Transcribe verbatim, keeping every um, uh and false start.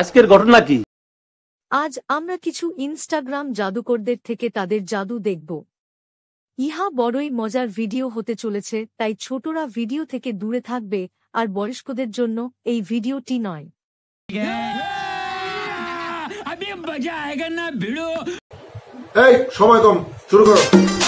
আজকের ঘটনা কি? আজ আমরা কিছু ইনস্টাগ্রাম জাদুকরদের থেকে তাদের জাদু দেখব। ইহা বড়ই মজার ভিডিও হতে চলেছে, তাই ছোটরা ভিডিও থেকে দূরে থাকবে, আর বয়স্কদের জন্য এই ভিডিওটি নয়। সময় কম, শুরু করো।